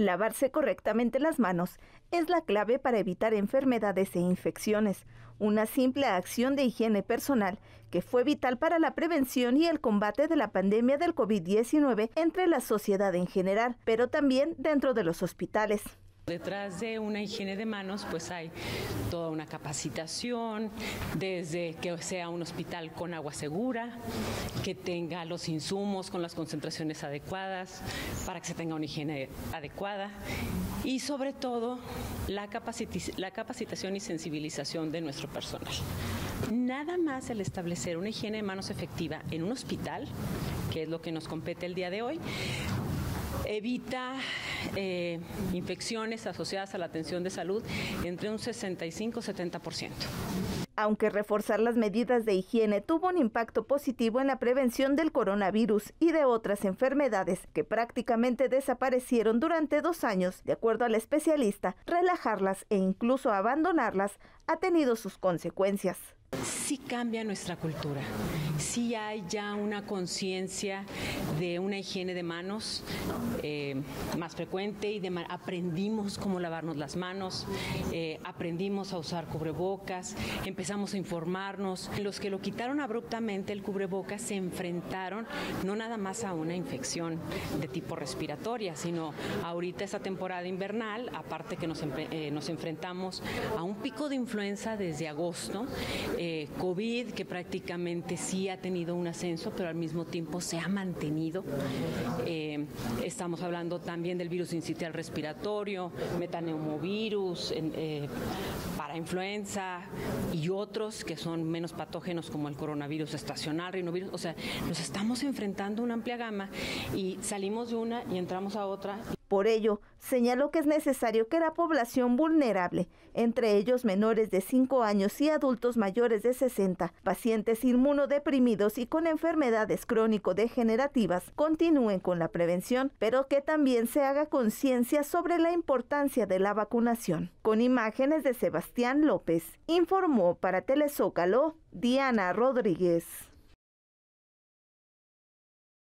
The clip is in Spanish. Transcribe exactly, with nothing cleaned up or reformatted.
Lavarse correctamente las manos es la clave para evitar enfermedades e infecciones, una simple acción de higiene personal que fue vital para la prevención y el combate de la pandemia del COVID diecinueve entre la sociedad en general, pero también dentro de los hospitales. Detrás de una higiene de manos pues hay toda una capacitación, desde que sea un hospital con agua segura, que tenga los insumos con las concentraciones adecuadas para que se tenga una higiene adecuada y sobre todo la capacit- la capacitación y sensibilización de nuestro personal. Nada más el establecer una higiene de manos efectiva en un hospital, que es lo que nos compete el día de hoy, evita eh, infecciones asociadas a la atención de salud entre un sesenta y cinco a setenta por ciento. Aunque reforzar las medidas de higiene tuvo un impacto positivo en la prevención del coronavirus y de otras enfermedades que prácticamente desaparecieron durante dos años, de acuerdo al especialista, relajarlas e incluso abandonarlas ha tenido sus consecuencias. Sí cambia nuestra cultura, sí hay ya una conciencia de una higiene de manos eh, más frecuente y de, aprendimos cómo lavarnos las manos, eh, aprendimos a usar cubrebocas, empezamos a informarnos. Los que lo quitaron abruptamente el cubrebocas se enfrentaron no nada más a una infección de tipo respiratoria, sino ahorita esta temporada invernal, aparte que nos, eh, nos enfrentamos a un pico de influenza desde agosto, Eh, COVID, que prácticamente sí ha tenido un ascenso, pero al mismo tiempo se ha mantenido. Eh, estamos hablando también del virus sincitial respiratorio, metaneumovirus, eh, parainfluenza y otros que son menos patógenos como el coronavirus estacional, rinovirus. O sea, nos estamos enfrentando a una amplia gama y salimos de una y entramos a otra. Por ello, señaló que es necesario que la población vulnerable, entre ellos menores de cinco años y adultos mayores de sesenta, pacientes inmunodeprimidos y con enfermedades crónico-degenerativas, continúen con la prevención, pero que también se haga conciencia sobre la importancia de la vacunación. Con imágenes de Sebastián López, informó para Telezócalo, Diana Rodríguez.